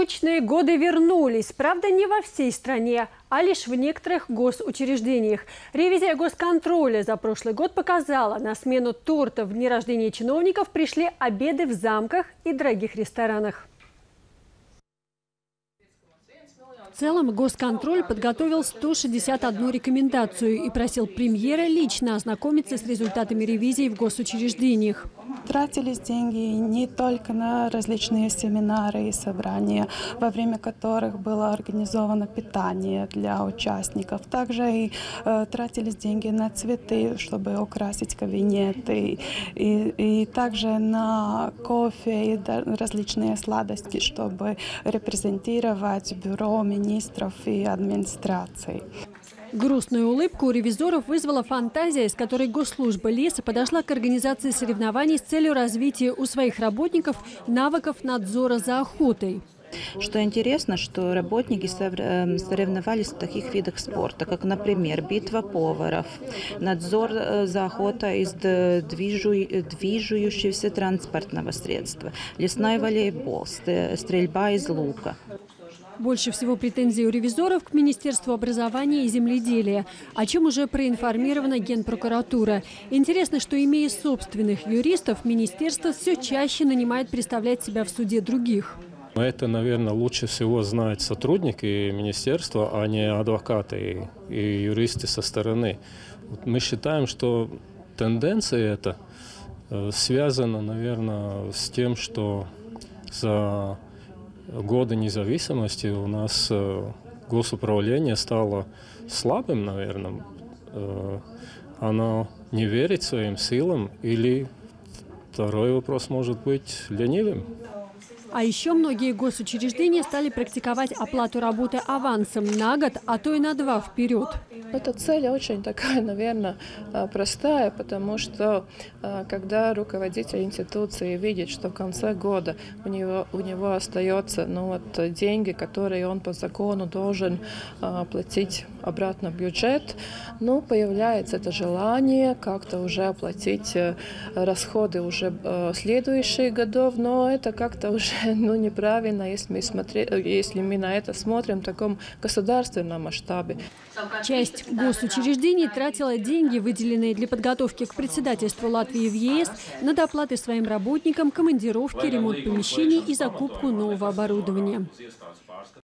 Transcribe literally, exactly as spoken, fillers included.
Точные годы вернулись, правда, не во всей стране, а лишь в некоторых госучреждениях. Ревизия госконтроля за прошлый год показала, на смену торта в дни рождения чиновников пришли обеды в замках и дорогих ресторанах. В целом госконтроль подготовил сто шестьдесят одну рекомендацию и просил премьера лично ознакомиться с результатами ревизии в госучреждениях. Тратились деньги не только на различные семинары и собрания, во время которых было организовано питание для участников. Также и э, тратились деньги на цветы, чтобы украсить кабинеты, и, и также на кофе и да, различные сладости, чтобы репрезентировать бюро министров и администрации. Грустную улыбку у ревизоров вызвала фантазия, с которой Госслужба леса подошла к организации соревнований с целью развития у своих работников навыков надзора за охотой. Что интересно, что работники соревновались в таких видах спорта, как, например, битва поваров, надзор за охотой из движущегося транспортного средства, лесной волейбол, стрельба из лука. Больше всего претензий у ревизоров к Министерству образования и земледелия, о чем уже проинформирована Генпрокуратура. Интересно, что, имея собственных юристов, министерство все чаще нанимает представлять себя в суде других. Это, наверное, лучше всего знают сотрудники министерства, а не адвокаты и юристы со стороны. Мы считаем, что тенденция эта связана, наверное, с тем, что за годы независимости у нас госуправление стало слабым, наверное. Оно не верит своим силам, или второй вопрос может быть ленивым. А еще многие госучреждения стали практиковать оплату работы авансом на год, а то и на два вперед. Эта цель очень такая, наверное, простая, потому что когда руководитель институции видит, что в конце года у него, у него остается ну, вот, деньги, которые он по закону должен а, платить обратно в бюджет, ну, появляется это желание как-то уже оплатить расходы уже а, следующих годов, но это как-то уже ну, неправильно, если мы, смотри, если мы на это смотрим в таком государственном масштабе. Часть госучреждений тратила деньги, выделенные для подготовки к председательству Латвии в Е С, на доплаты своим работникам, командировки, ремонт помещений и закупку нового оборудования.